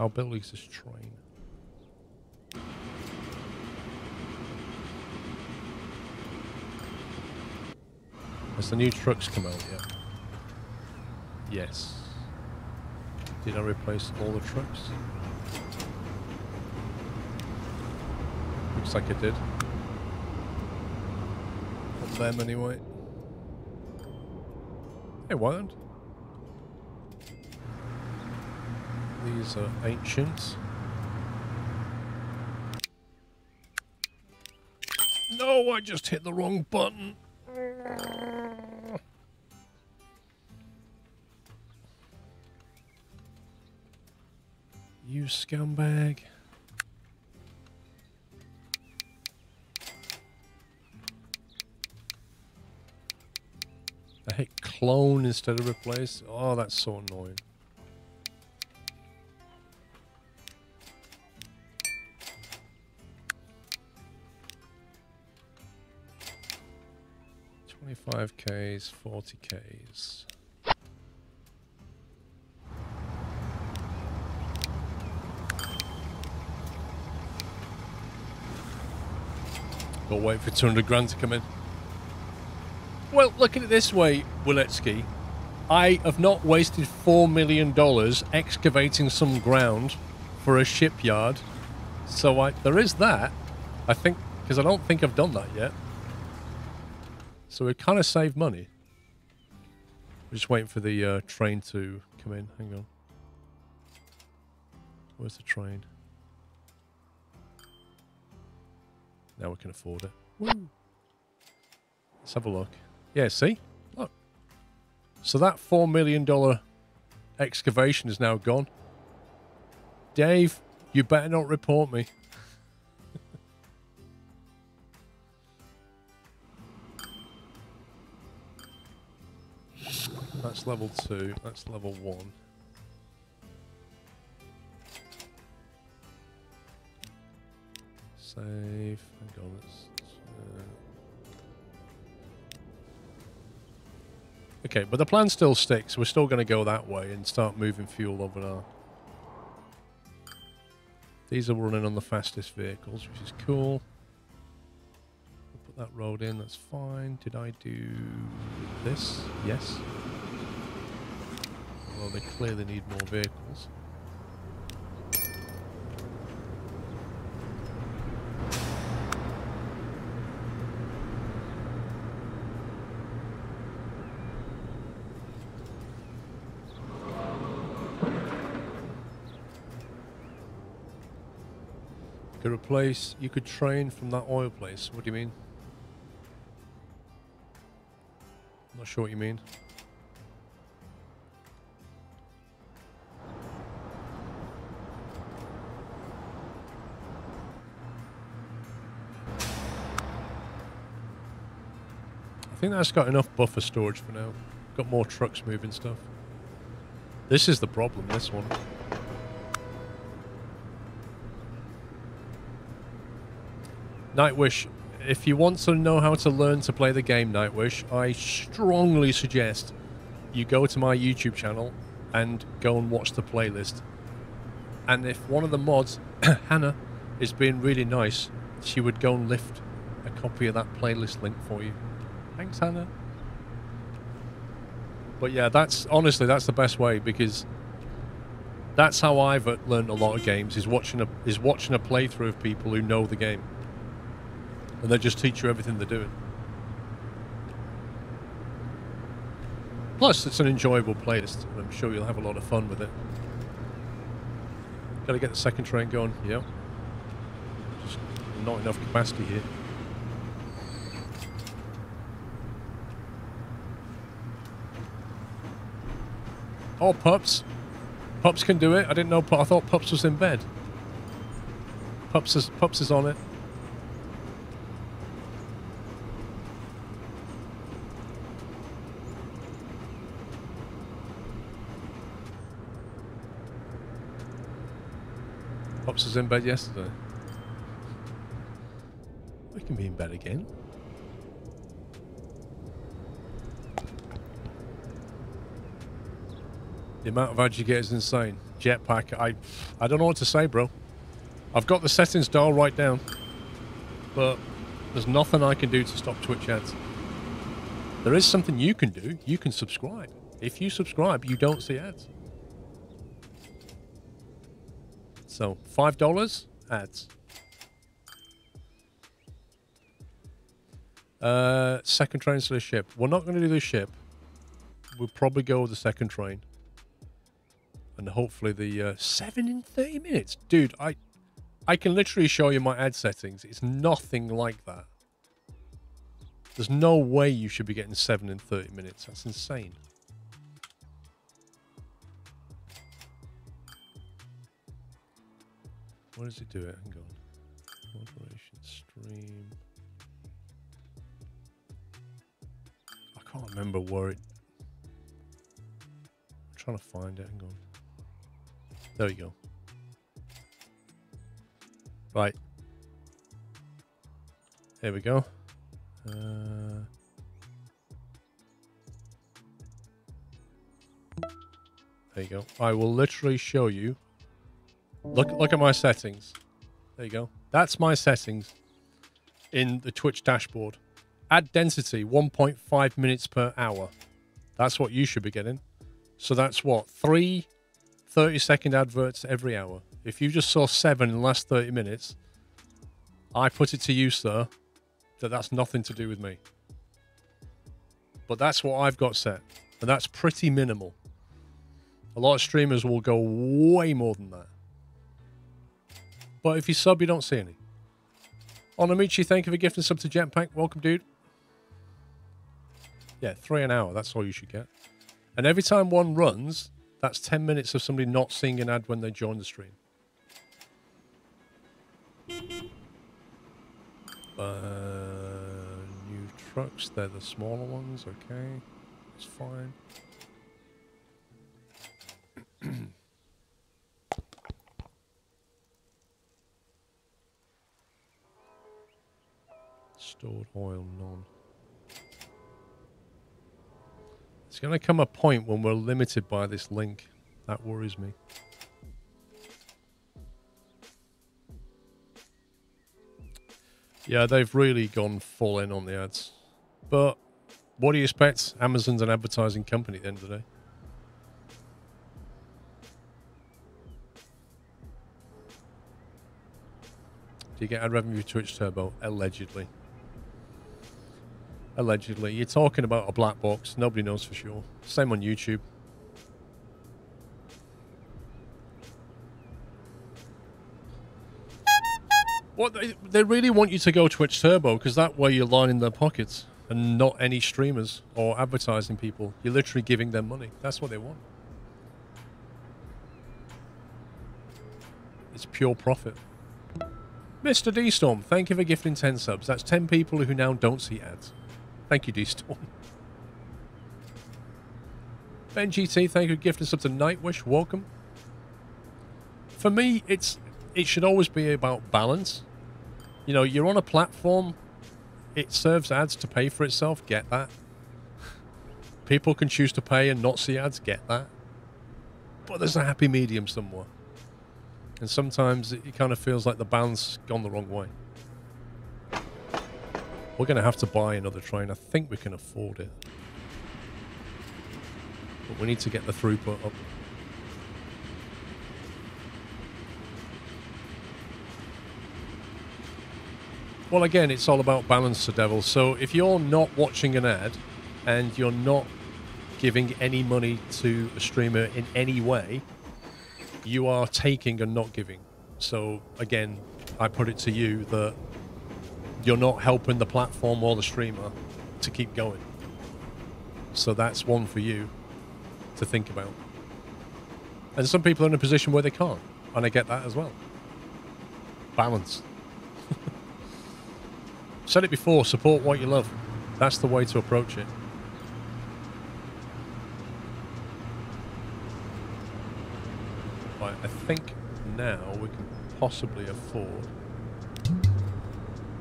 I'll build this train. Has the new trucks come out yet? Yes. Did I replace all the trucks? Looks like I did. Not them anyway. It won't. These are ancient. No, I just hit the wrong button. You scumbag. I hit clone instead of replace. Oh, that's so annoying. $25Ks, $40Ks. Got to wait for 200 grand to come in. Well, look at it this way, Wiletsky. I have not wasted $4 million excavating some ground for a shipyard. So there is that, I think, because I don't think I've done that yet. So we kind of saved money. We're just waiting for the train to come in. Hang on. Where's the train? Now we can afford it. Woo. Let's have a look. Yeah, see? Look. So that $4 million excavation is now gone. Dave, you better not report me. That's level 2. That's level 1. Save. Hang on, okay, but the plan still sticks. We're still going to go that way and start moving fuel over there. These are running on the fastest vehicles, which is cool. We'll put that road in. That's fine. Did I do this? Yes. Well, they clearly need more vehicles. Could replace, you could train from that oil place. What do you mean? I'm not sure what you mean. I think that's got enough buffer storage for now. Got more trucks moving stuff. This is the problem, this one. Nightwish, if you want to know how to learn to play the game, Nightwish, I strongly suggest you go to my YouTube channel and go and watch the playlist. And if one of the mods, Hannah, is being really nice, she would go and lift a copy of that playlist link for you. Thanks, Hannah. But yeah, that's honestly, that's the best way, because that's how I've learned a lot of games, is watching a playthrough of people who know the game. And they just teach you everything they're doing. Plus, it's an enjoyable playlist, and I'm sure you'll have a lot of fun with it. Gotta get the second train going, yeah. Just not enough capacity here. Oh, Pups. Pups can do it. I didn't know, I thought Pups was in bed. Pups is on it. Pops was in bed yesterday. I can be in bed again. The amount of ads you get is insane. Jetpack, I don't know what to say, bro. I've got the settings dialed right down, but there's nothing I can do to stop Twitch ads. There is something you can do. You can subscribe. If you subscribe, you don't see ads. So $5 ads. Second train to the ship. We're not going to do the ship. We'll probably go with the second train. And hopefully the 7 in 30 minutes. Dude, I can literally show you my ad settings. It's nothing like that. There's no way you should be getting 7 in 30 minutes. That's insane. What does it do? Hang on. Moderation stream. I can't remember where it... I'm trying to find it. Hang on. There we go. Right. There we go. There you go. I will literally show you. Look at my settings. There you go. That's my settings in the Twitch dashboard. Ad density, 1.5 minutes per hour. That's what you should be getting. So that's what? 3 30-second adverts every hour. If you just saw 7 in the last 30 minutes, I put it to you, sir, that that's nothing to do with me. But that's what I've got set. And that's pretty minimal. A lot of streamers will go way more than that. But if you sub, you don't see any. Onomichi, thank you for gifting sub to Jetpack. Welcome, dude. Yeah, 3 an hour. That's all you should get. And every time one runs... That's 10 minutes of somebody not seeing an ad when they join the stream. New trucks, they're the smaller ones, okay. It's fine. Stored oil, none. It's going to come a point when we're limited by this link. That worries me. Yeah, they've really gone full in on the ads. But what do you expect? Amazon's an advertising company at the end of the day. Do you get ad revenue Twitch Turbo? Allegedly. Allegedly. You're talking about a black box. Nobody knows for sure. Same on YouTube. What they really want you to go Twitch Turbo because that way you're lining their pockets and not any streamers or advertising people. You're literally giving them money. That's what they want. It's pure profit. Mr. D Storm, thank you for gifting 10 subs. That's 10 people who now don't see ads. Thank you, D Storm. BenGT, thank you for gifting sub to Nightwish. Welcome. For me, it should always be about balance. You know, you're on a platform. It serves ads to pay for itself. Get that. People can choose to pay and not see ads. Get that. But there's a happy medium somewhere. And sometimes it kind of feels like the balance has gone the wrong way. We're going to have to buy another train. I think we can afford it. But we need to get the throughput up. Well, again, it's all about balance, the devil. So if you're not watching an ad and you're not giving any money to a streamer in any way, you are taking and not giving. So, again, I put it to you that you're not helping the platform or the streamer to keep going. So that's one for you to think about. And some people are in a position where they can't, and I get that as well. Balance. Said it before, support what you love. That's the way to approach it. Right, I think now we can possibly afford...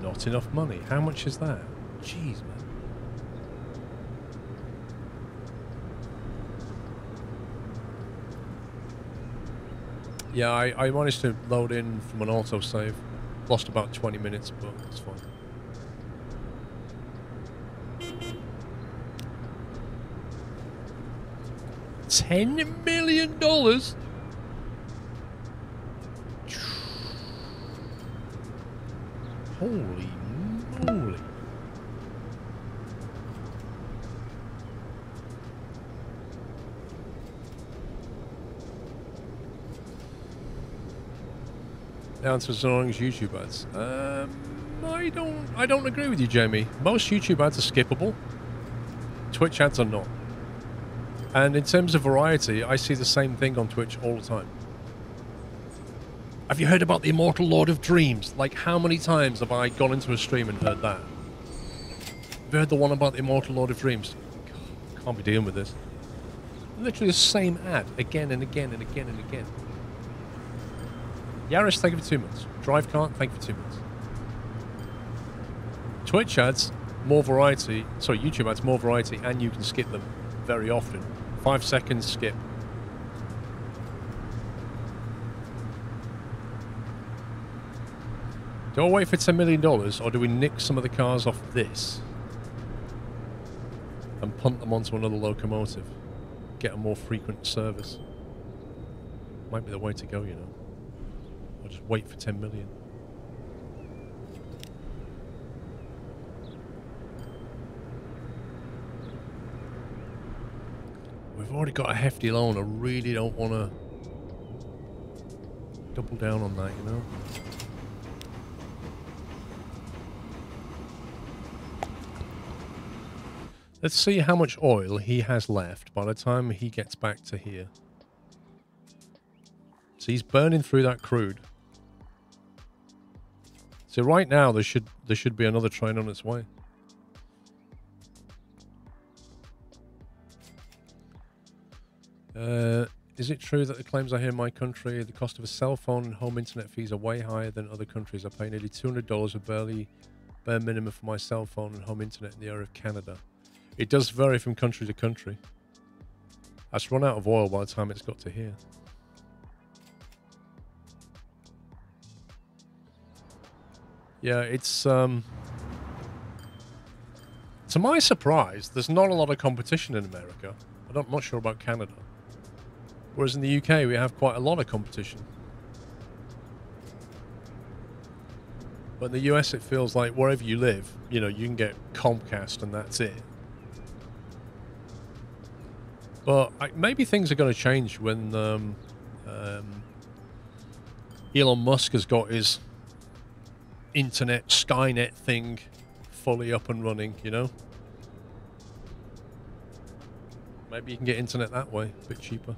Not enough money. How much is that? Jeez, man. Yeah, I managed to load in from an autosave. Lost about 20 minutes, but it's fine. $10 million? Holy moly. Answer as long as YouTube ads. I don't agree with you, Jamie. Most YouTube ads are skippable. Twitch ads are not. And in terms of variety, I see the same thing on Twitch all the time. Have you heard about the Immortal Lord of Dreams? Like, how many times have I gone into a stream and heard that? Have you heard the one about the Immortal Lord of Dreams? God, can't be dealing with this. Literally the same ad again and again and again and again. Yaris, thank you for 2 months. Drivecart, thank you for 2 months. Twitch ads, more variety. Sorry, YouTube ads, more variety, and you can skip them very often. 5 seconds, skip. Do I wait for $10 million, or do we nick some of the cars off this and punt them onto another locomotive? Get a more frequent service. Might be the way to go, you know. Just wait for 10 million. We've already got a hefty loan. I really don't want to double down on that, you know? Let's see how much oil he has left by the time he gets back to here. So he's burning through that crude. So right now there should be another train on its way. Is it true that the claims I hear in my country, the cost of a cell phone and home internet fees are way higher than other countries? I pay nearly $200 a bare minimum for my cell phone and home internet in the area of Canada. It does vary from country to country. That's run out of oil by the time it's got to here. Yeah, it's, to my surprise, there's not a lot of competition in America. I'm not sure about Canada. Whereas in the UK, we have quite a lot of competition. But in the US, it feels like wherever you live, you know, you can get Comcast and that's it. But maybe things are going to change when Elon Musk has got his internet Skynet thing fully up and running, you know? Maybe you can get internet that way, a bit cheaper.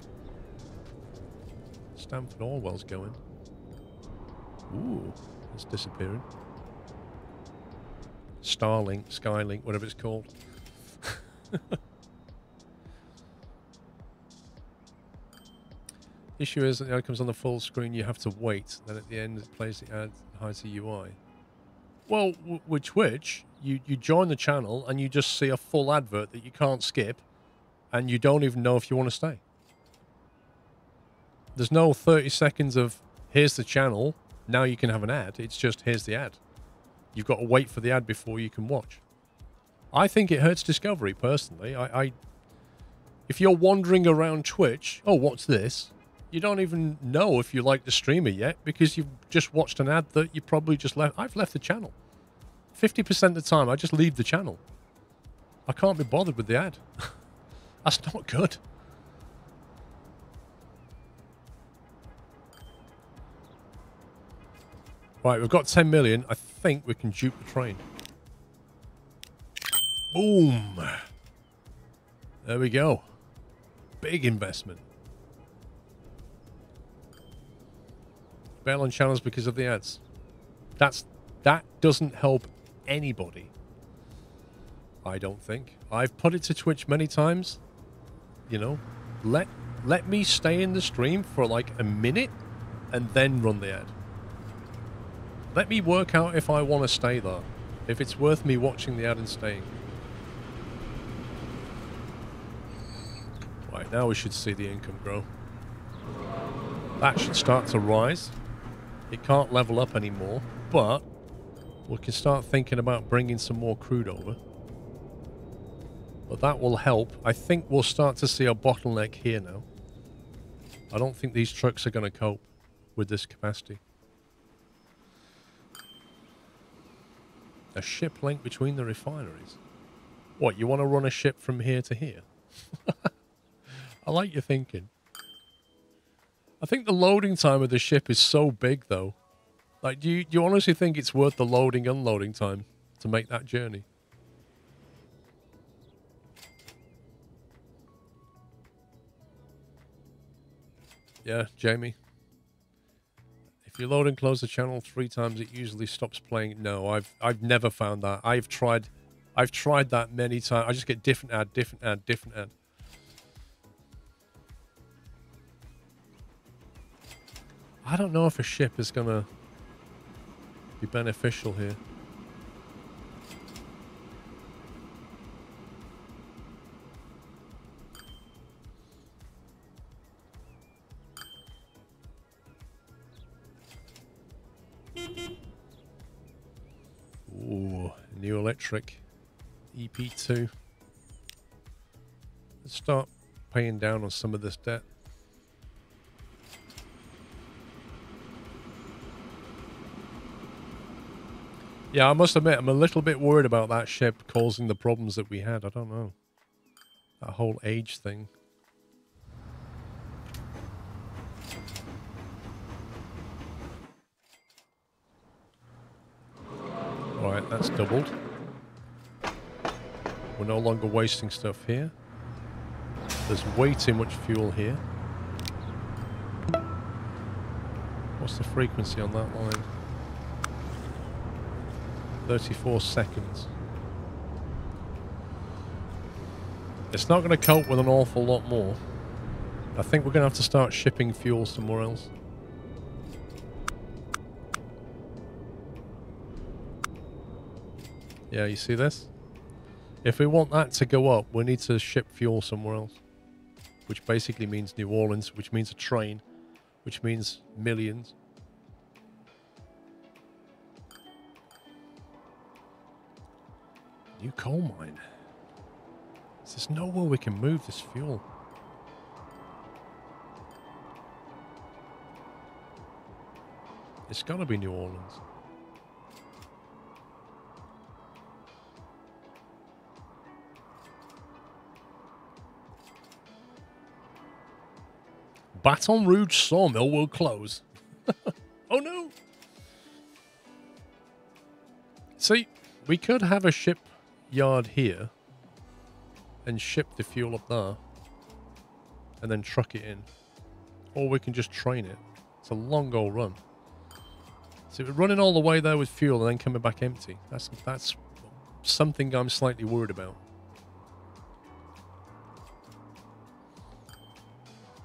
Stanford Orwell's going. Ooh, it's disappearing. Starlink, Skylink, whatever it's called. Issue is that the ad comes on the full screen, you have to wait. Then at the end, it plays the ad, hides the UI. Well, with Twitch, you join the channel and you just see a full advert that you can't skip, and you don't even know if you want to stay. There's no 30 seconds of, here's the channel, now you can have an ad. It's just, here's the ad. You've got to wait for the ad before you can watch. I think it hurts discovery, personally. If you're wandering around Twitch, oh, what's this? You don't even know if you like the streamer yet because you've just watched an ad that you probably just left. I've left the channel. 50% of the time, I just leave the channel. I can't be bothered with the ad. That's not good. Right, we've got 10 million. I think we can dupe the train. Boom. There we go. Big investment. Bail on channels because of the ads. That doesn't help anybody. I don't think. I've put it to Twitch many times. You know, let me stay in the stream for like a minute and then run the ad. Let me work out if I want to stay there. If it's worth me watching the ad and staying. Right, now we should see the income grow. That should start to rise. It can't level up anymore, but we can start thinking about bringing some more crude over. But that will help. I think we'll start to see a bottleneck here now. I don't think these trucks are going to cope with this capacity. A ship link between the refineries. What, you want to run a ship from here to here? I like your thinking. I think the loading time of the ship is so big, though. Like, do you honestly think it's worth the loading, unloading time to make that journey? Yeah, Jamie. If you load and close the channel 3 times, it usually stops playing. No, I've never found that. I've tried that many times. I just get different ad, different ad, different ad. I don't know if a ship is gonna be beneficial here. Ooh, new electric EP2. Let's start paying down on some of this debt. Yeah, I must admit, I'm a little bit worried about that ship causing the problems that we had. I don't know. That whole age thing. Alright, that's doubled. We're no longer wasting stuff here. There's way too much fuel here. What's the frequency on that line? 34 seconds. It's not going to cope with an awful lot more. I think we're going to have to start shipping fuel somewhere else. Yeah, you see this? If we want that to go up, we need to ship fuel somewhere else. Which basically means New Orleans, which means a train, which means millions. New coal mine. There's nowhere we can move this fuel. It's gotta be New Orleans. Baton Rouge Sawmill will close. Oh no! See, we could have a ship yard here and ship the fuel up there and then truck it in, or we can just train it. It's a long old run. So we're running all the way there with fuel and then coming back empty. That's something I'm slightly worried about.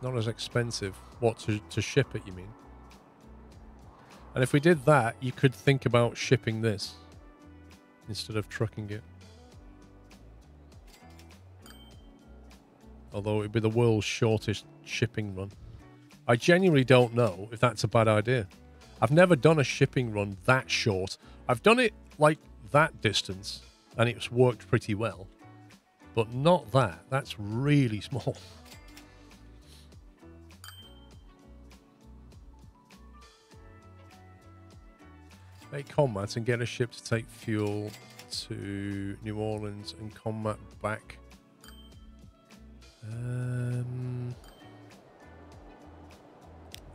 Not as expensive. What, to ship it, you mean? And if we did that, you could think about shipping this instead of trucking it. Although it'd be the world's shortest shipping run. I genuinely don't know if that's a bad idea. I've never done a shipping run that short. I've done it like that distance and it's worked pretty well. But not that. That's really small. Make combat and get a ship to take fuel to New Orleans and combat back.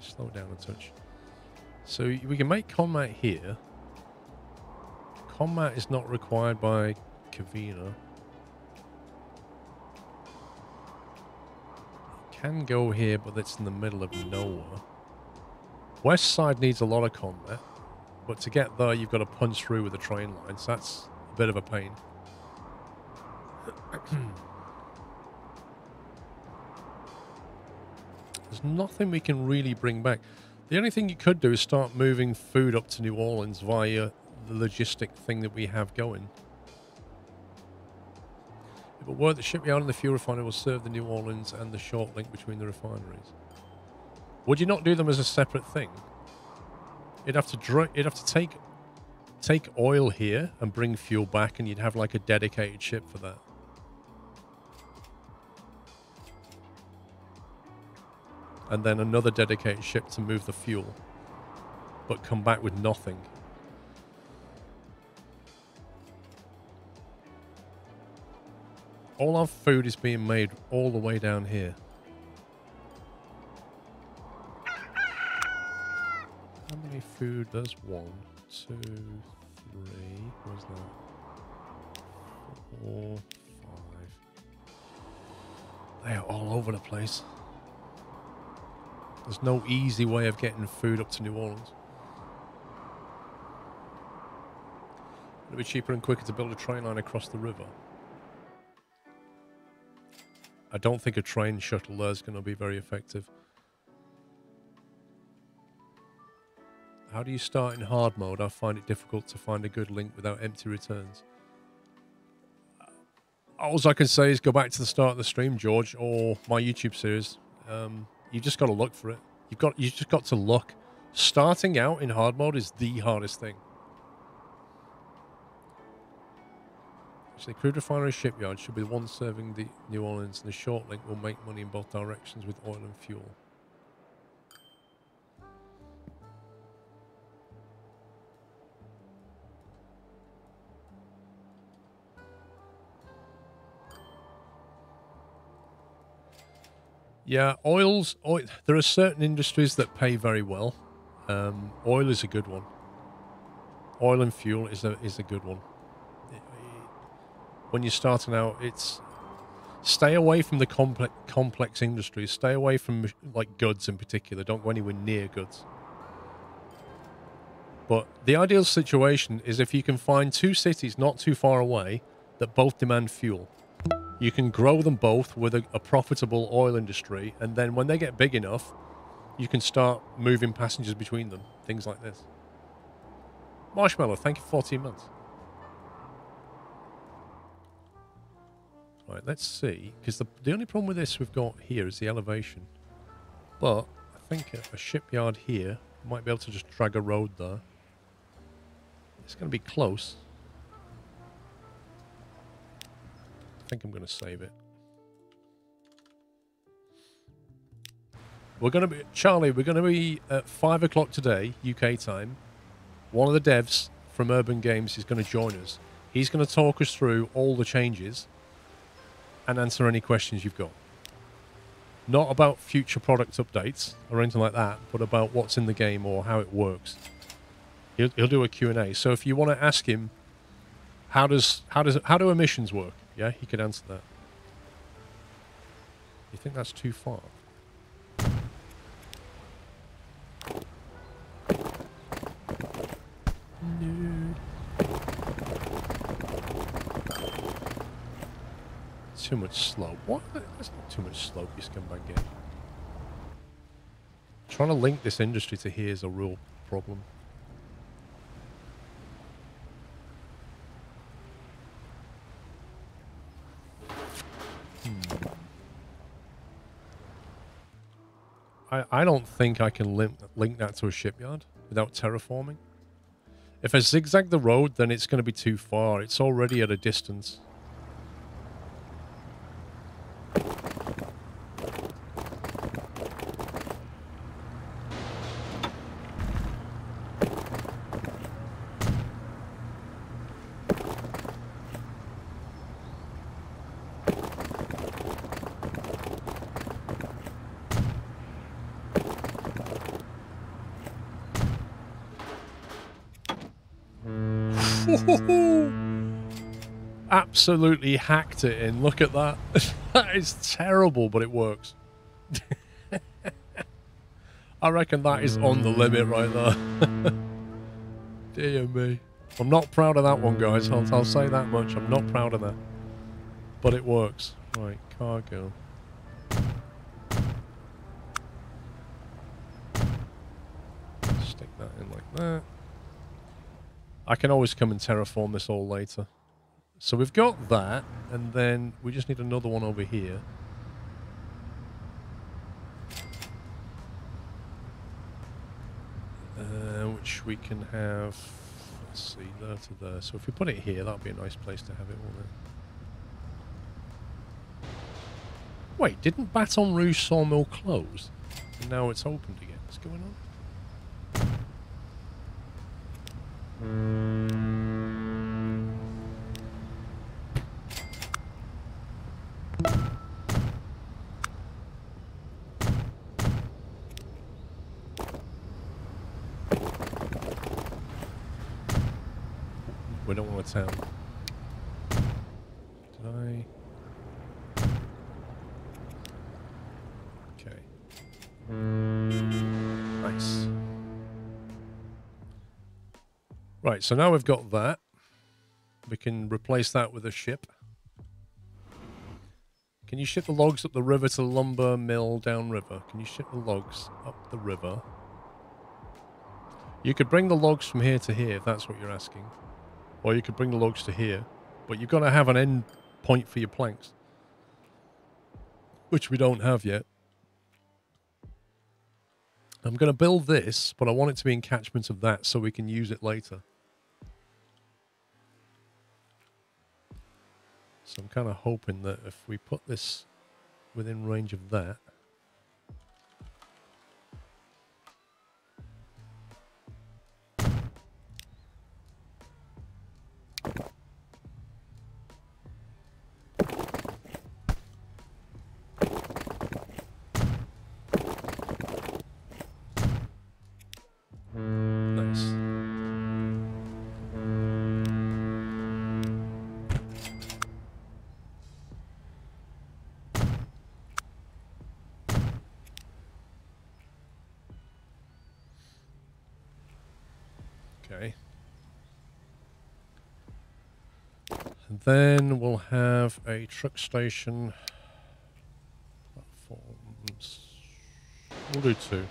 Slow down a touch. So we can make combat here. Combat is not required by Kavina. Can go here, but it's in the middle of nowhere. West side needs a lot of combat, but to get there you've got to punch through with the train lines. So that's a bit of a pain. There's nothing we can really bring back. The only thing you could do is start moving food up to New Orleans via the logistic thing that we have going. If it were, the shipyard and the fuel refinery will serve the New Orleans and the short link between the refineries. Would you not do them as a separate thing? You'd have to take oil here and bring fuel back, and you'd have like a dedicated ship for that. And then another dedicated ship to move the fuel, but come back with nothing. All our food is being made all the way down here. How many food? There's one, two, three. Where's that? Four, five. They are all over the place. There's no easy way of getting food up to New Orleans. It'd be cheaper and quicker to build a train line across the river. I don't think a train shuttle there is going to be very effective. How do you start in hard mode? I find it difficult to find a good link without empty returns. All I can say is go back to the start of the stream, George, or my YouTube series. You've just got to look for it. You've just got to look. Starting out in hard mode is the hardest thing. The crude refinery shipyard should be the one serving the New Orleans, and the short link will make money in both directions with oil and fuel. Yeah, oil, there are certain industries that pay very well. Oil is a good one. Oil and fuel is a good one. When you're starting out, it's stay away from the complex industries. Stay away from like goods in particular. Don't go anywhere near goods. But the ideal situation is if you can find two cities not too far away that both demand fuel. You can grow them both with a profitable oil industry, and then when they get big enough, you can start moving passengers between them. Things like this. Marshmallow, thank you for 14 months. Right, let's see, because the only problem with this we've got here is the elevation. But I think a shipyard here might be able to just drag a road there. It's going to be close. I think I'm going to save it. We're going to be, Charlie, we're going to be at 5 o'clock today, UK time. One of the devs from Urban Games is going to join us. He's going to talk us through all the changes and answer any questions you've got. Not about future product updates or anything like that, but about what's in the game or how it works. He'll do a Q&A. So if you want to ask him, how do emissions work? Yeah, he could answer that. You think that's too far? No. Too much slope. What? That's not too much slope, you scumbag game. Trying to link this industry to here is a real problem. I don't think I can link that to a shipyard without terraforming. If I zigzag the road, then it's going to be too far. It's already at a distance. Absolutely hacked it in. Look at that. That is terrible, but it works. I reckon that is on the limit right there. Dear me. I'm not proud of that one, guys. I'll say that much. I'm not proud of that. But it works. Right, cargo. Stick that in like that. I can always come and terraform this all later. So we've got that, and then we just need another one over here. which we can have, let's see, there to there. So if we put it here, that'll be a nice place to have it all there. Wait, didn't Baton Rouge Sawmill close? And now it's opened again. What's going on? We don't want to tell. Did I? Okay. Nice. Right, so now we've got that. We can replace that with a ship. Can you ship the logs up the river to the lumber mill downriver? Can you ship the logs up the river? You could bring the logs from here to here, if that's what you're asking. Or you could bring the logs to here. But you've got to have an end point for your planks. Which we don't have yet. I'm going to build this, but I want it to be in catchment of that so we can use it later. So I'm kind of hoping that if we put this within range of that. Then we'll have a truck station. Platforms. We'll do two.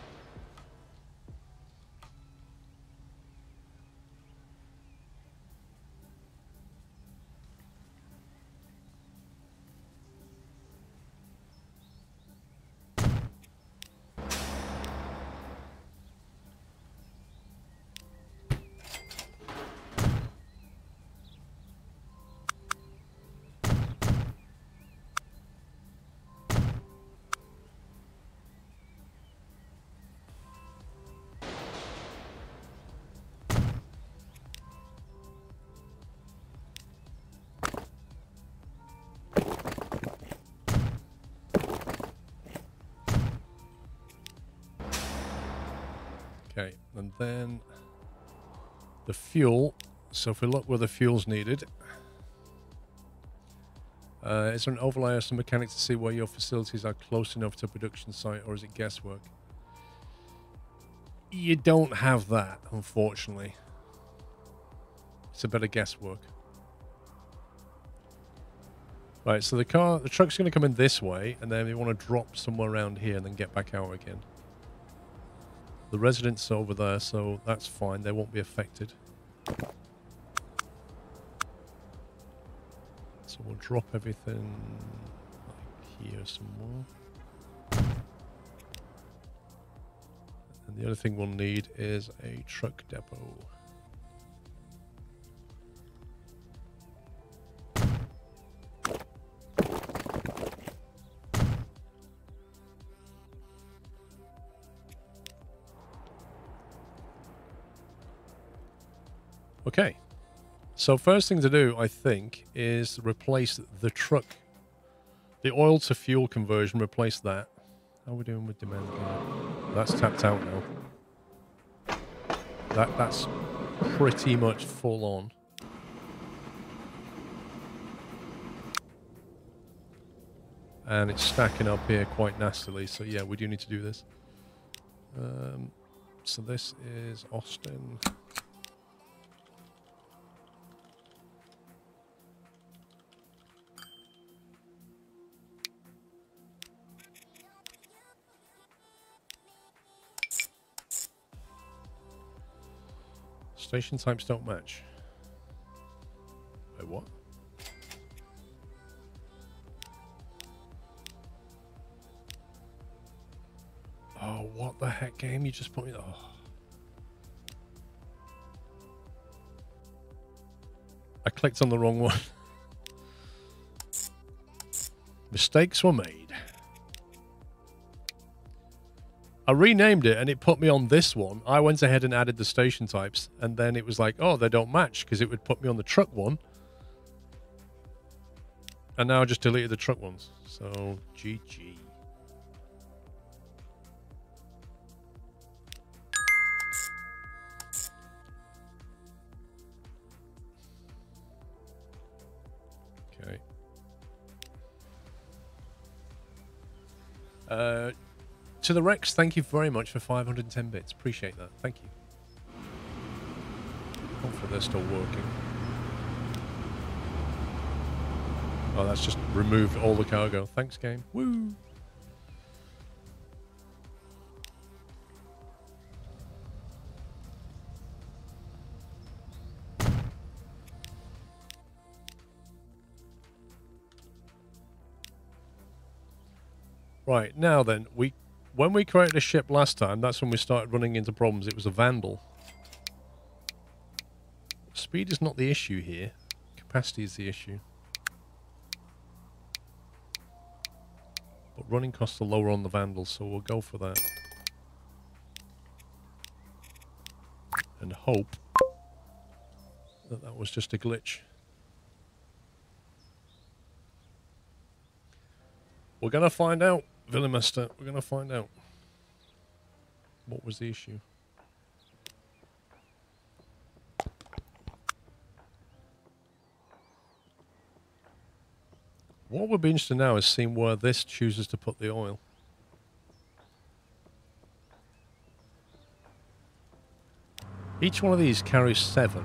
And then the fuel. So if we look where the fuel's needed, is there an overlay or some mechanic to see where your facilities are close enough to a production site, or is it guesswork? You don't have that, unfortunately. It's a bit of guesswork. Right, so the truck's going to come in this way, and then they want to drop somewhere around here and then get back out again. The residents are over there, so that's fine. They won't be affected. So we'll drop everything like here somewhere. And the other thing we'll need is a truck depot. Okay, so first thing to do, I think, is replace the truck. The oil to fuel conversion, replace that. How are we doing with demand? That's tapped out now. That's pretty much full on. And it's stacking up here quite nastily, so yeah, we do need to do this. So this is Austin. Station types don't match. Wait, what? Oh, what the heck, game? You just put me... Oh. clicked on the wrong one. Mistakes were made. I renamed it and it put me on this one. I went ahead and added the station types, and then it was like, oh, they don't match, because it would put me on the truck one. And now I just deleted the truck ones. So, GG. Okay. To the Rex, thank you very much for 510 bits. Appreciate that. Thank you. Hopefully they're still working. Oh, that's just removed all the cargo. Thanks, game. Woo! Right, now then, when we created a ship last time, that's when we started running into problems. It was a Vandal. Speed is not the issue here. Capacity is the issue. But running costs are lower on the Vandal, so we'll go for that. And hope that that was just a glitch. We're going to find out, Villamaster. We're going to find out what was the issue. What we'll be interested in now is seeing where this chooses to put the oil. Each one of these carries 7.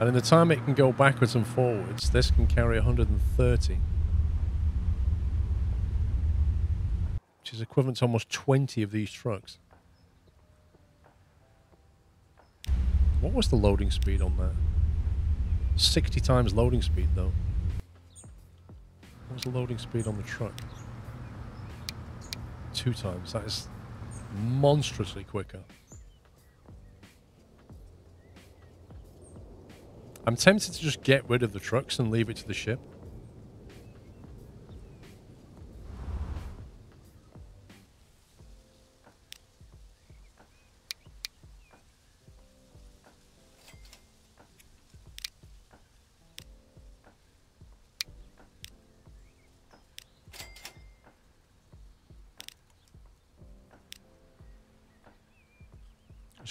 And in the time it can go backwards and forwards, this can carry 130. Which is equivalent to almost 20 of these trucks. What was the loading speed on that? 60 times loading speed, though. What was the loading speed on the truck? 2 times. That is monstrously quicker. I'm tempted to just get rid of the trucks and leave it to the ship.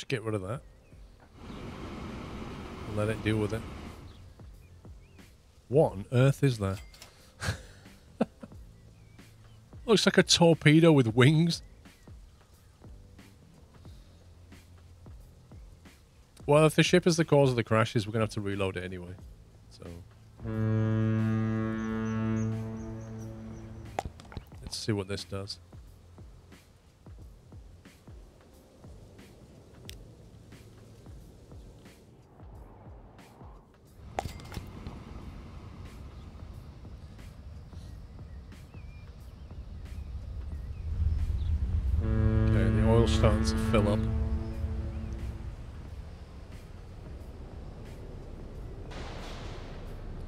Get rid of that and let it deal with it. What on earth is that? Looks like a torpedo with wings. Well, if the ship is the cause of the crashes, we're gonna have to reload it anyway, so let's see what this does. Starting to fill up.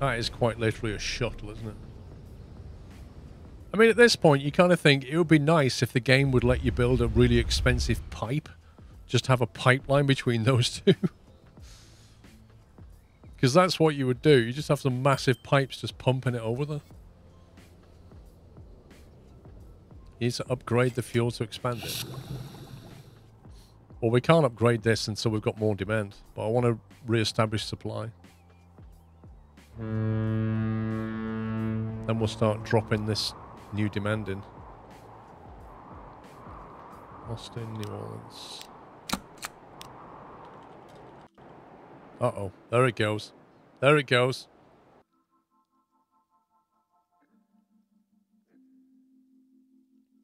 That is quite literally a shuttle, isn't it? I mean, at this point, you kind of think it would be nice if the game would let you build a really expensive pipe. Just have a pipeline between those two. Because that's what you would do. You just have some massive pipes just pumping it over there. You need to upgrade the fuel to expand it. Well, we can't upgrade this until we've got more demand, but I want to re-establish supply. Then we'll start dropping this new demand in. Austin, New Orleans. Uh-oh. There it goes. There it goes.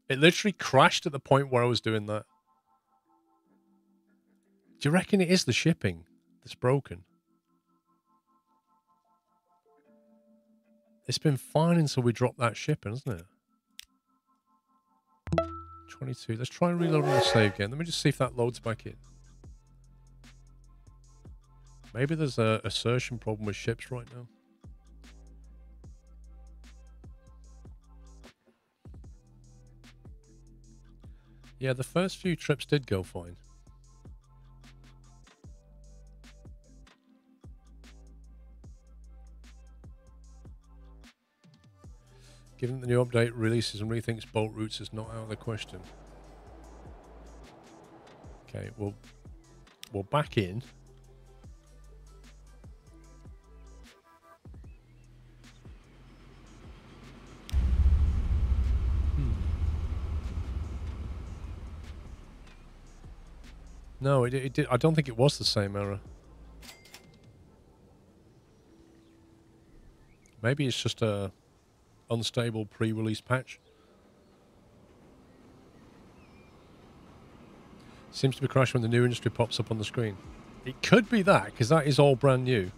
It literally crashed at the point where I was doing that. Do you reckon it is the shipping that's broken? It's been fine until we dropped that shipping, hasn't it? 22. Let's try and reload on the save game. Let me just see if that loads back in. Maybe there's a assertion problem with ships right now. Yeah, the first few trips did go fine. Given the new update releases and rethinks boat routes is not out of the question. Okay, well, we're back in. No, it did. I don't think it was the same error. Maybe it's just a unstable pre-release patch. Seems to be crashing when the new industry pops up on the screen. It could be that, because that is all brand new.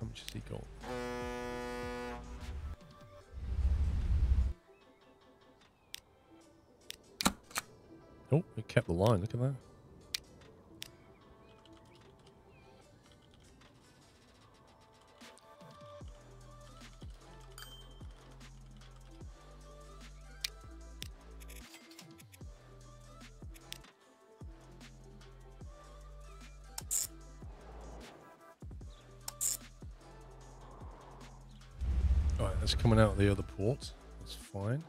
How much is he got? Oh, it kept the line. Look at that. All right, that's coming out of the other port. That's fine.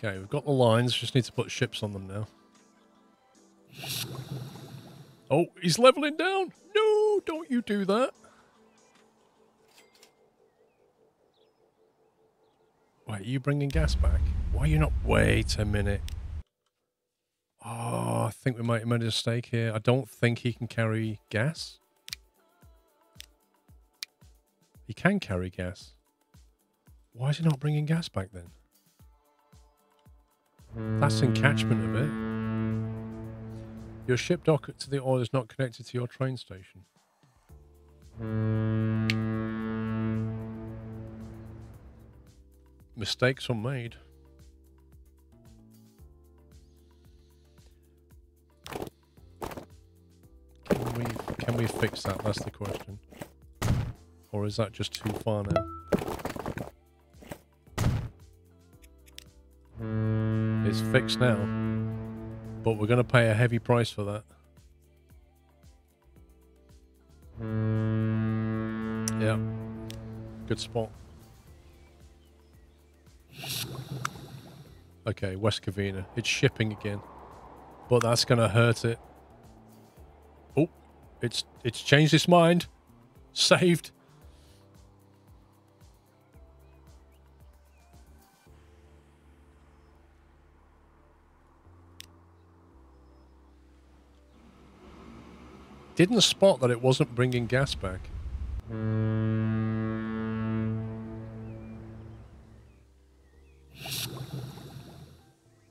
Okay, we've got the lines, just need to put ships on them now. Oh, he's leveling down! No, don't you do that! Wait, are you bringing gas back? Why are you not? Wait a minute. Oh, I think we might have made a mistake here. I don't think he can carry gas. He can carry gas. Why is he not bringing gas back then? That's encatchment of it. Your ship dock to the oil is not connected to your train station. Mistakes are made. Can we fix that? That's the question. Or is that just too far now? It's fixed now, but we're going to pay a heavy price for that. Yeah, good spot. Okay, West Covina. It's shipping again, but that's going to hurt it. Oh, it's changed its mind. Saved. Didn't spot that it wasn't bringing gas back.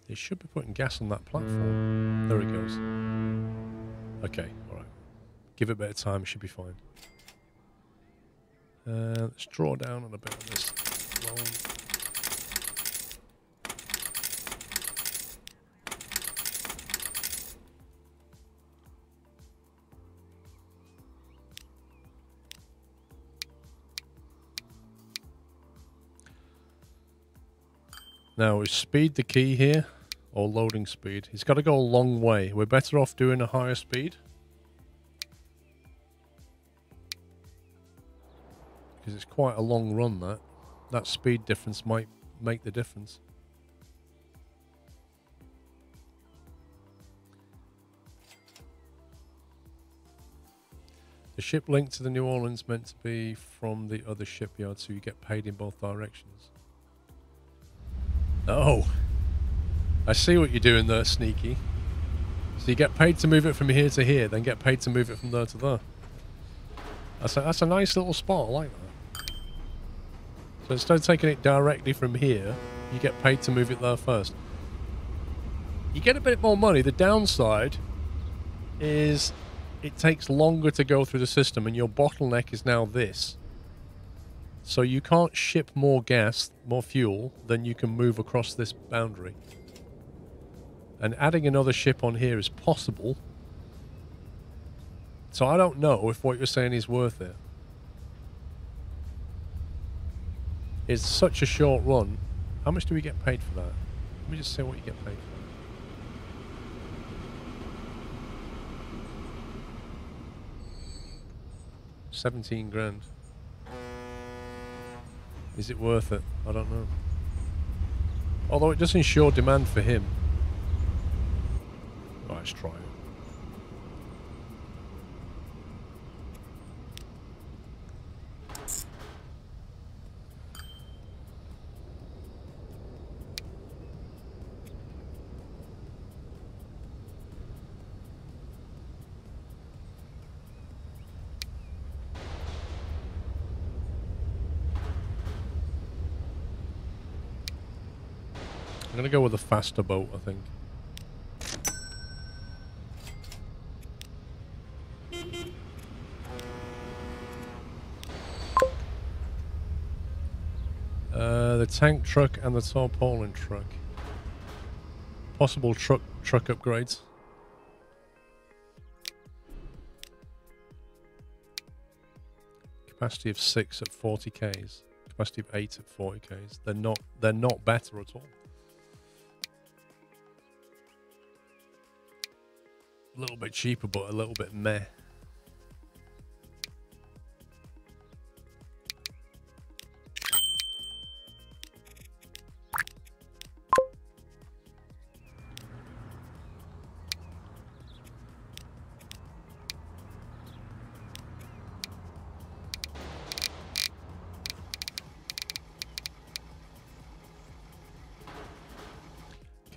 They should be putting gas on that platform. There it goes. Okay, all right. Give it a bit of time, it should be fine. Let's draw down on a bit of this loan. Now, is speed the key here, or loading speed? It's got to go a long way. We're better off doing a higher speed. Because it's quite a long run, that. That speed difference might make the difference. The ship linked to the New Orleans meant to be from the other shipyard, so you get paid in both directions. Oh, I see what you're doing there, sneaky. So you get paid to move it from here to here, then get paid to move it from there to there. That's a nice little spot, I like that. So instead of taking it directly from here, you get paid to move it there first. You get a bit more money. The downside is it takes longer to go through the system, and your bottleneck is now this. So you can't ship more gas, more fuel, than you can move across this boundary. And adding another ship on here is possible. So I don't know if what you're saying is worth it. It's such a short run. How much do we get paid for that? Let me just see what you get paid for. $17,000. Is it worth it? I don't know. Although it does ensure demand for him. Right, let's try it. I'm gonna go with a faster boat, I think. The tank truck and the tarpaulin truck. Possible truck upgrades. Capacity of 6 at 40Ks. Capacity of 8 at 40Ks. They're not better at all. A little bit cheaper, but a little bit meh.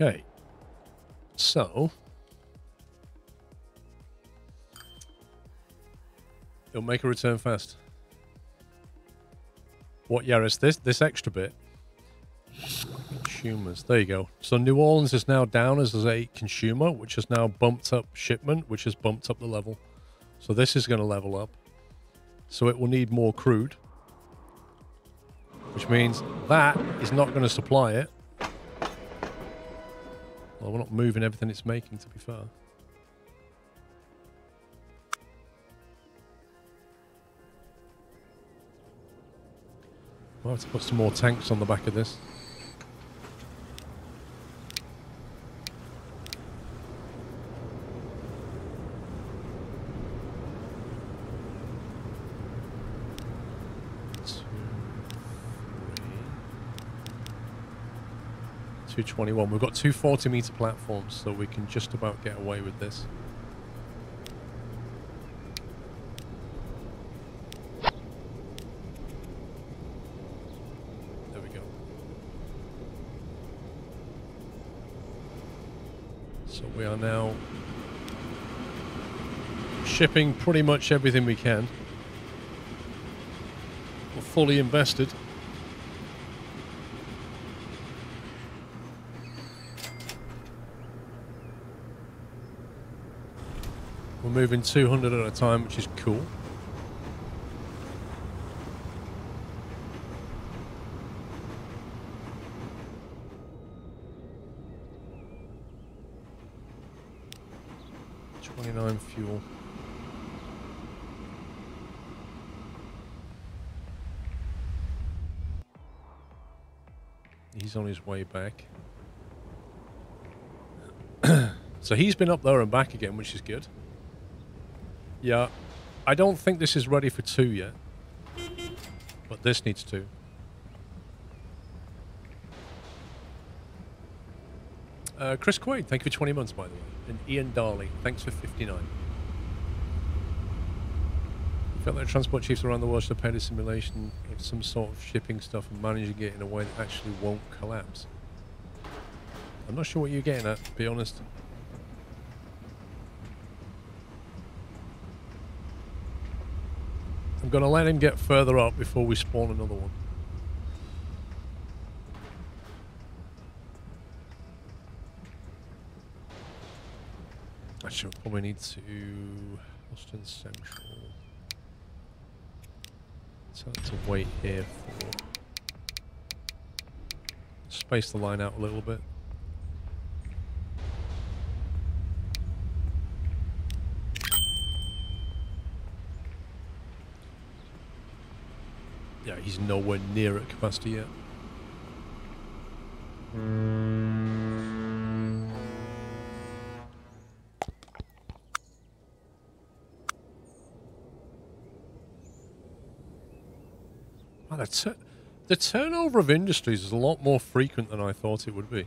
Okay, so it'll make a return fast. What Yaris? This extra bit. Consumers. There you go. So New Orleans is now down as a consumer, which has now bumped up shipment, which has bumped up the level. So this is going to level up. So it will need more crude, which means that is not going to supply it. Well, we're not moving everything it's making, to be fair. I'll have to put some more tanks on the back of this. Two, 221. We've got two 40-meter platforms, so we can just about get away with this. We are now shipping pretty much everything we can. We're fully invested. We're moving 200 at a time, which is cool. Fuel. He's on his way back. So he's been up there and back again, which is good. Yeah, I don't think this is ready for 2 yet. But this needs 2. Chris Quaid, thank you for 20 months, by the way. And Ian Darley, thanks for 59. I felt that transport chiefs around the world should have paid a simulation of some sort of shipping stuff and managing it in a way that actually won't collapse. I'm not sure what you're getting at, to be honest. I'm going to let him get further up before we spawn another one. should probably need to Austin Central. So I have to wait here for space the line out a little bit. Yeah, he's nowhere near at capacity yet. The turnover of industries is a lot more frequent than I thought it would be.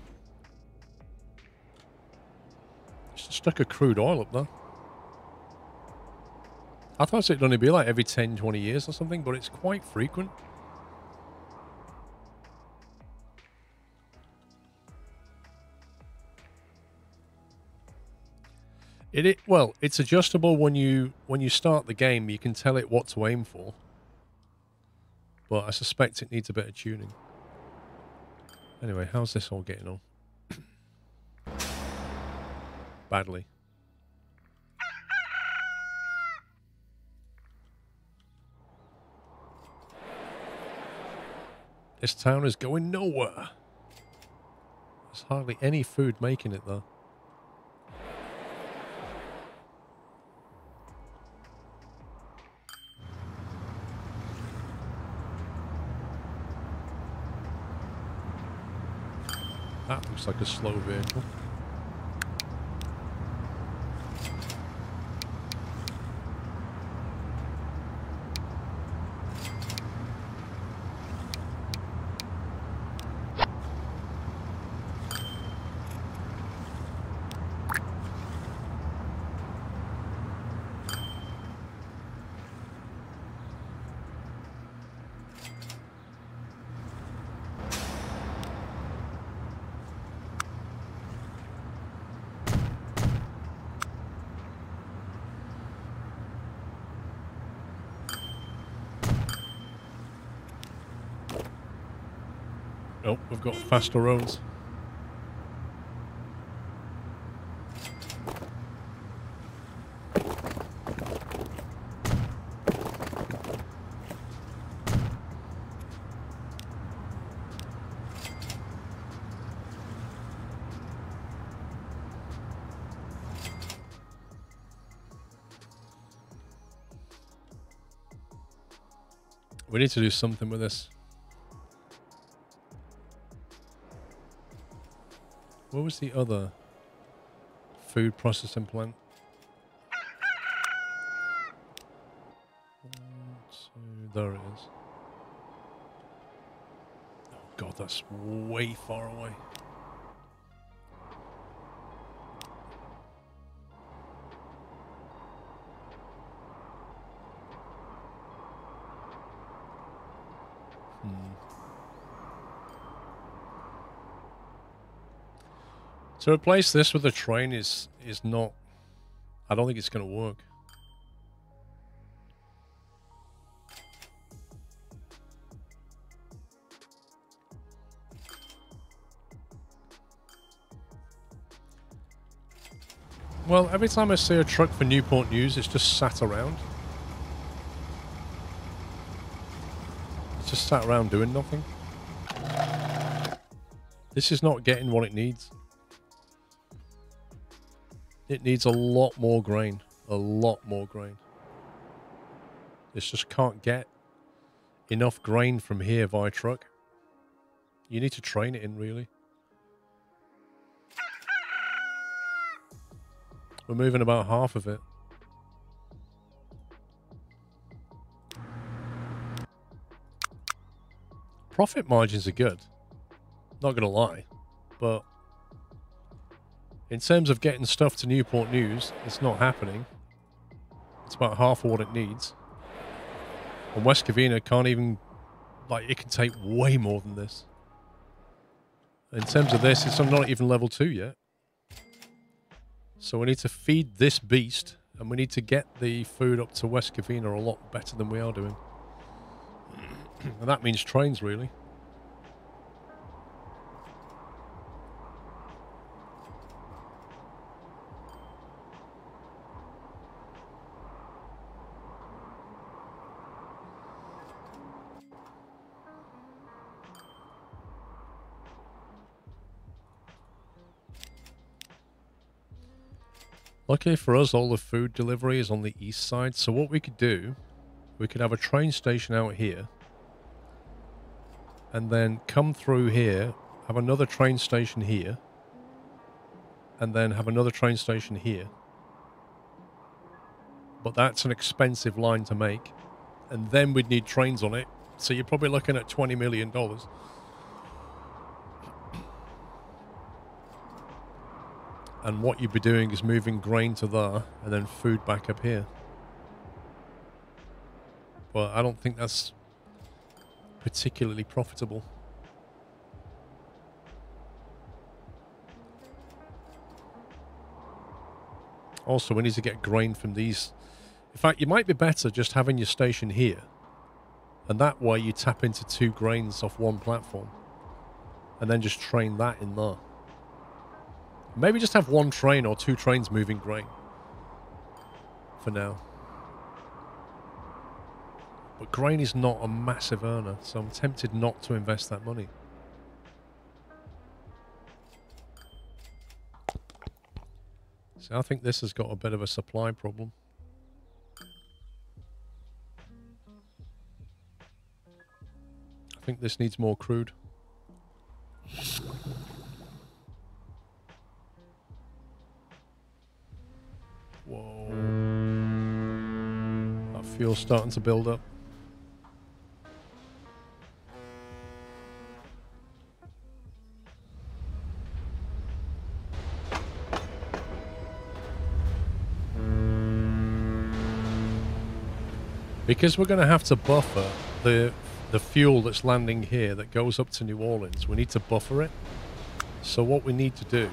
Just stuck a crude oil up there. I thought it'd only be like every 10, 20 years or something, but it's quite frequent. Well, it's adjustable when you start the game. You can tell it what to aim for. But I suspect it needs a bit of tuning. Anyway, how's this all getting on? Badly. This town is going nowhere. There's hardly any food making it though. That looks like a slow vehicle. We've got faster roads. We need to do something with this. Where was the other food processing plant? 1, 2, there it is. Oh god, that's way far away. To replace this with a train is not... I don't think it's going to work. Well, every time I see a truck for Newport News, it's just sat around. It's just sat around doing nothing. This is not getting what it needs. It needs a lot more grain. A lot more grain. This just can't get enough grain from here via truck. You need to train it in, really. We're moving about half of it. Profit margins are good. Not gonna lie. But... in terms of getting stuff to Newport News, it's not happening. It's about half of what it needs. And West Covina can't even... like, it can take way more than this. In terms of this, it's not even level 2 yet. So we need to feed this beast, and we need to get the food up to West Covina a lot better than we are doing. And that means trains, really. Luckily for us, all the food delivery is on the east side, so what we could do, we could have a train station out here and then come through here, have another train station here, and then have another train station here. But that's an expensive line to make, and then we'd need trains on it, so you're probably looking at $20 million. And what you'd be doing is moving grain to there and then food back up here. But I don't think that's particularly profitable. Also, we need to get grain from these. In fact, you might be better just having your station here. And that way you tap into two grains off one platform. And then just train that in there. Maybe just have one train or two trains moving grain for now. But grain is not a massive earner, so I'm tempted not to invest that money. So I think this has got a bit of a supply problem. I think this needs more crude. Whoa. That fuel's starting to build up. Because we're going to have to buffer the fuel that's landing here that goes up to New Orleans, we need to buffer it. So what we need to do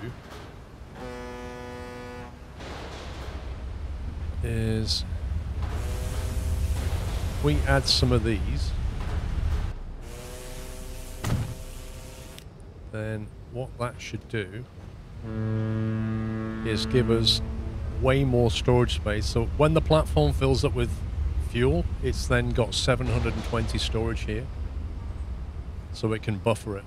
is we add some of these, then what that should do is give us way more storage space, so when the platform fills up with fuel, it's then got 720 storage here, so it can buffer it.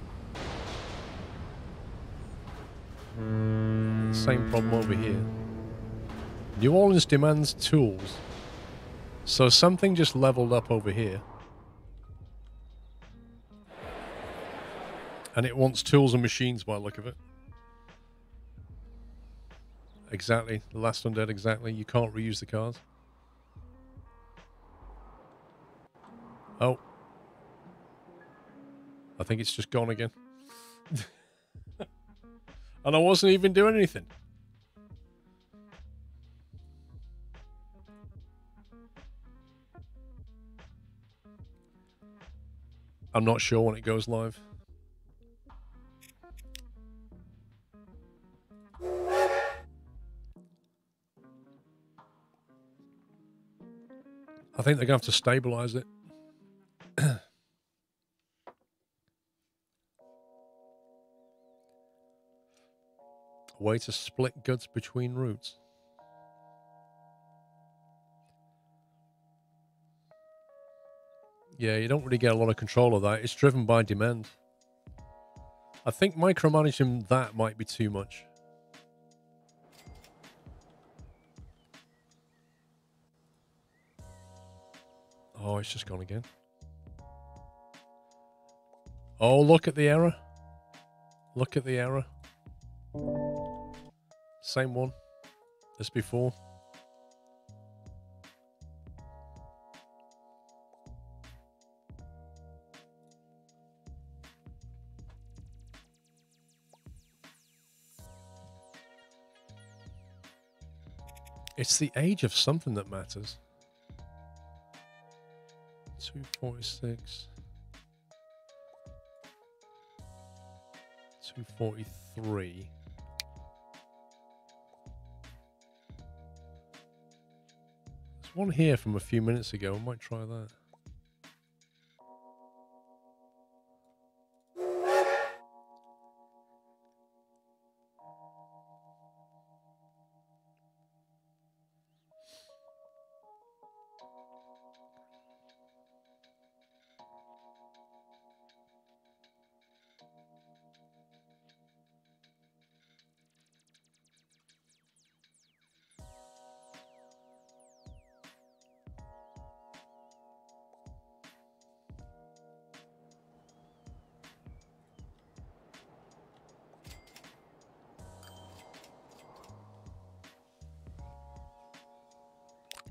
Same problem over here. New Orleans demands tools, so something just leveled up over here. And it wants tools and machines by the look of it. Exactly, the last undead, exactly. You can't reuse the cars. Oh. I think it's just gone again. And I wasn't even doing anything. I'm not sure when it goes live. I think they're going to have to stabilize it. A way to split goods between routes. Yeah, you don't really get a lot of control of that. It's driven by demand. I think micromanaging that might be too much. Oh, it's just gone again. Oh, look at the error. Look at the error. Same one as before. It's the age of something that matters. 246. 243. There's one here from a few minutes ago. I might try that.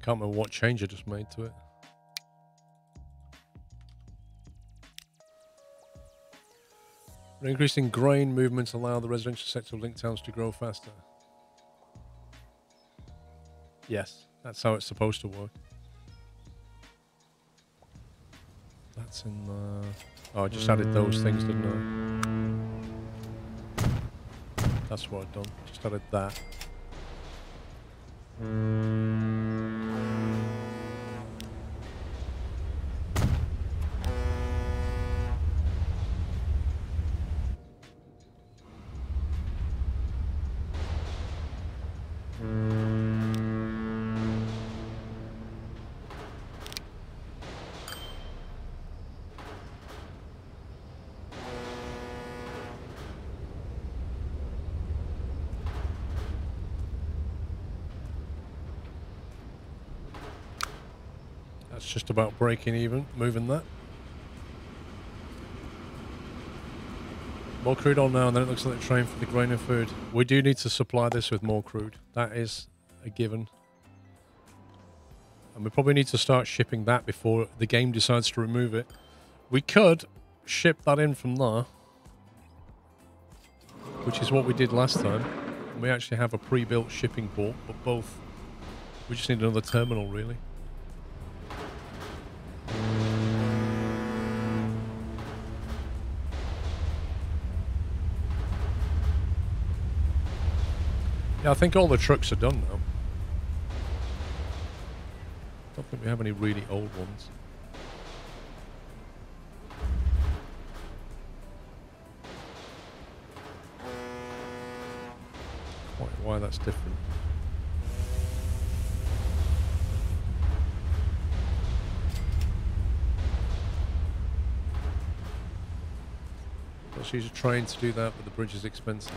Can't remember what change I just made to it. Increasing grain movements allow the residential sector of Link Towns to grow faster. Yes, that's how it's supposed to work. That's in the... Oh, I just added those things, didn't I? That's what I've done. Just added that. Just about breaking even, moving that. More crude on now, and then it looks like a train for the grain of food. We do need to supply this with more crude. That is a given. And we probably need to start shipping that before the game decides to remove it. We could ship that in from there, which is what we did last time. And we actually have a pre-built shipping port, but both. We just need another terminal, really. Yeah, I think all the trucks are done now. Don't think we have any really old ones. Quite why that's different. Let's use a train to do that, but the bridge is expensive.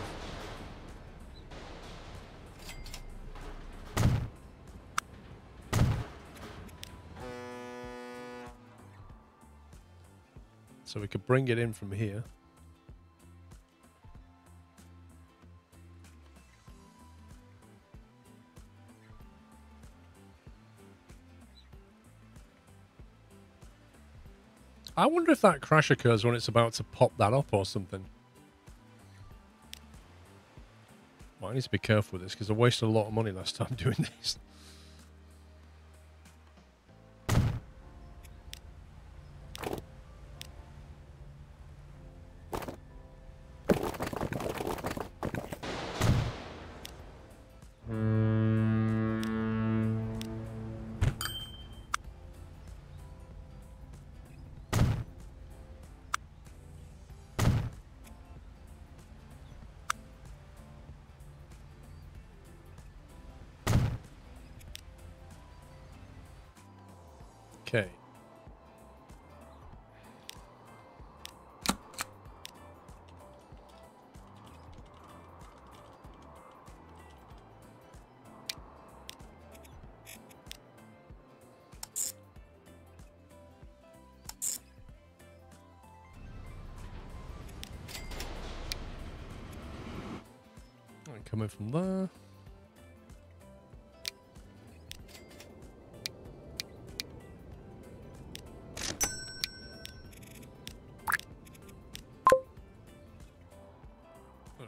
So we could bring it in from here. I wonder if that crash occurs when it's about to pop that up or something. Well, I need to be careful with this because I wasted a lot of money last time doing this. Coming from there. There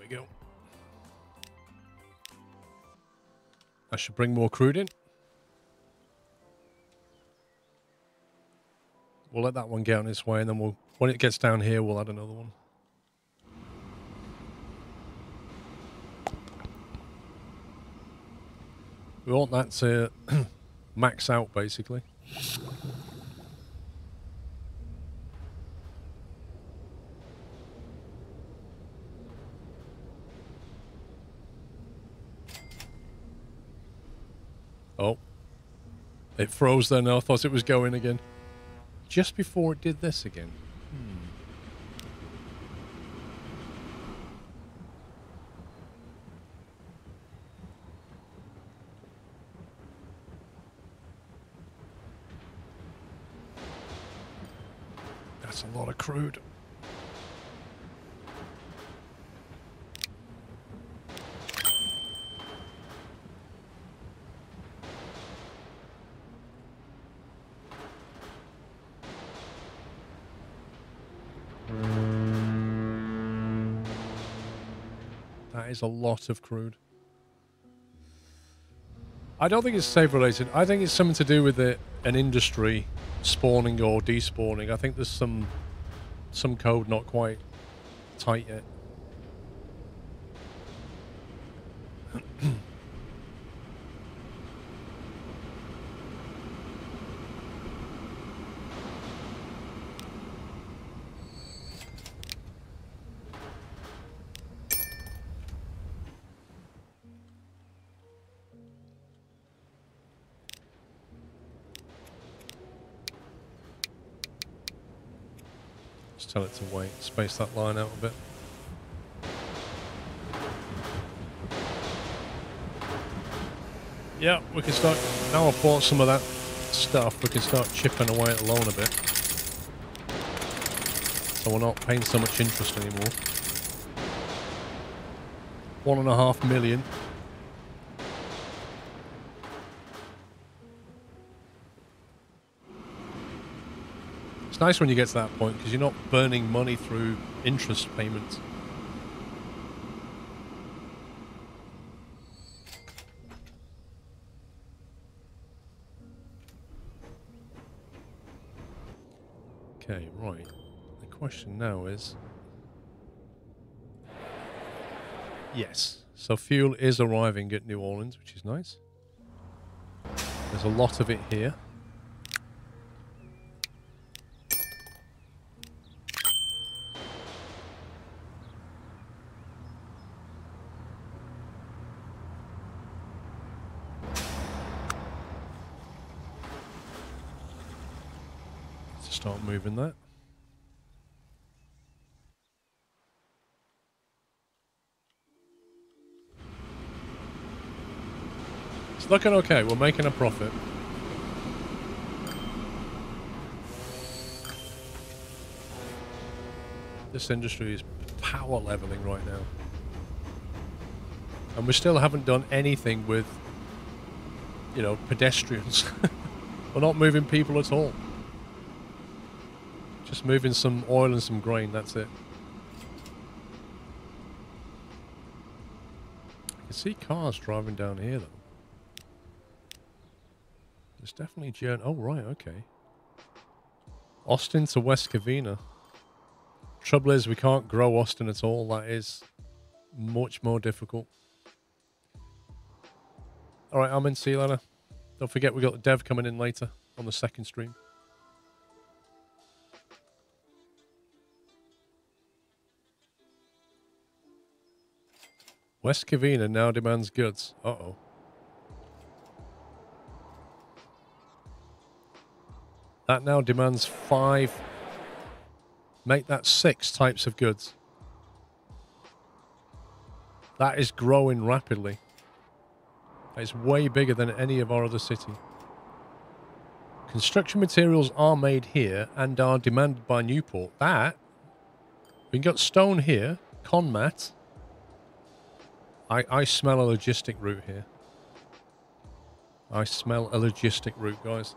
we go. I should bring more crude in. We'll let that one get on its way, and then we'll, when it gets down here, we'll add another one. We want that to max out, basically. Oh. It froze there now. I thought it was going again. Just before it did this again. A lot of crude. That is a lot of crude. I don't think it's save related. I think it's something to do with an industry spawning or despawning. I think there's some code not quite tight yet. Just tell it to wait, space that line out a bit. Yeah, we can start, now I've bought some of that stuff, we can start chipping away at the loan a bit. So we're not paying so much interest anymore. 1.5 million. It's nice when you get to that point because you're not burning money through interest payments. Okay, right. The question now is... Yes. So fuel is arriving at New Orleans, which is nice. There's a lot of it here. Start moving that. It's looking okay, we're making a profit. This industry is power leveling right now. And we still haven't done anything with, you know, pedestrians. We're not moving people at all. Just moving some oil and some grain, that's it. I can see cars driving down here, though. There's definitely a journey. Oh, right, okay. Austin to West Covina. Trouble is, we can't grow Austin at all. That is much more difficult. All right, I'm in. See you later. Don't forget, we got the dev coming in later on the second stream. West Covina now demands goods. Uh-oh. That now demands 5. Make that 6 types of goods. That is growing rapidly. It's way bigger than any of our other city. Construction materials are made here and are demanded by Newport. That, we got stone here, conmat. I smell a logistic route here. I smell a logistic route, guys.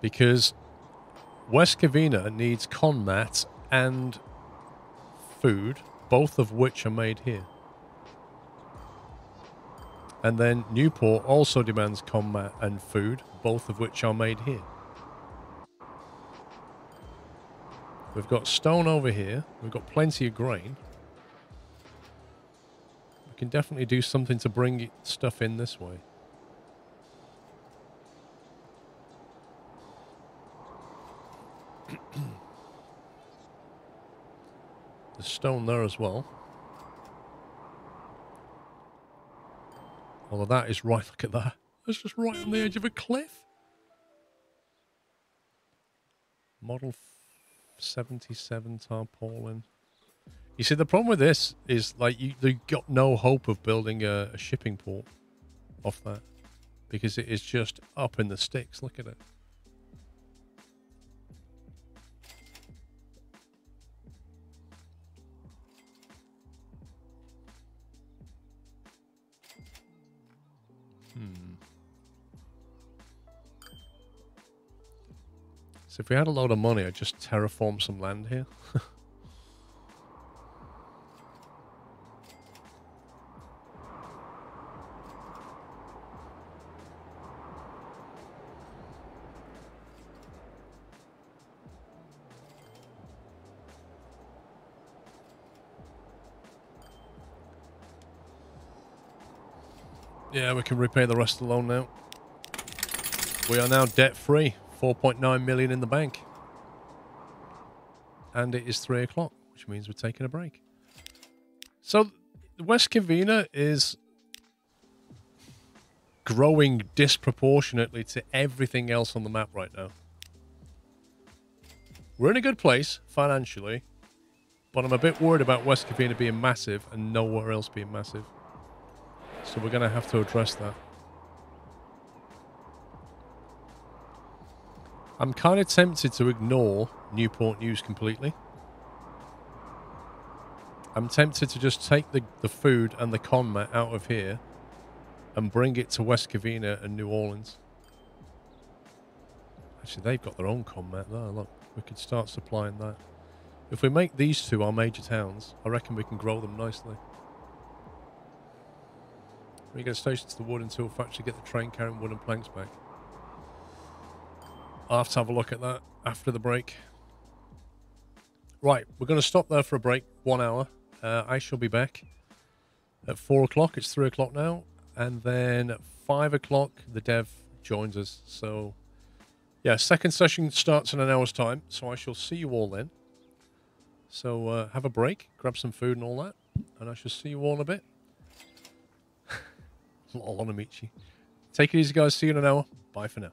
Because West Covina needs conmat and food, both of which are made here. And then Newport also demands conmat and food, both of which are made here. We've got stone over here. We've got plenty of grain. Can definitely do something to bring stuff in this way. There's stone there as well. Although that is right, look at that. That's just right on the edge of a cliff. Model 77 tarpaulin. You see, the problem with this is, like, you've got no hope of building a shipping port off that. Because it is just up in the sticks. Look at it. So if we had a load of money, I'd just terraform some land here. Yeah, we can repay the rest of the loan now. We are now debt-free. 4.9 million in the bank. And it is 3 o'clock, which means we're taking a break. So, West Covina is growing disproportionately to everything else on the map right now. We're in a good place financially, but I'm a bit worried about West Covina being massive and nowhere else being massive. So we're going to have to address that. I'm kind of tempted to ignore Newport News completely. I'm tempted to just take the food and the conma out of here and bring it to West Covina and New Orleans. Actually, they've got their own conma. Oh, look, we could start supplying that. If we make these two our major towns, I reckon we can grow them nicely. We get a station to the wooden tool factory, get the train carrying wooden planks back. I'll have to have a look at that after the break. Right, we're going to stop there for a break, 1 hour. I shall be back at 4 o'clock. It's 3 o'clock now. And then at 5 o'clock, the dev joins us. So, yeah, second session starts in an hour's time. So I shall see you all then. So have a break, grab some food and all that. And I shall see you all in a bit. Onomichi. Take it easy, guys. See you in an hour. Bye for now.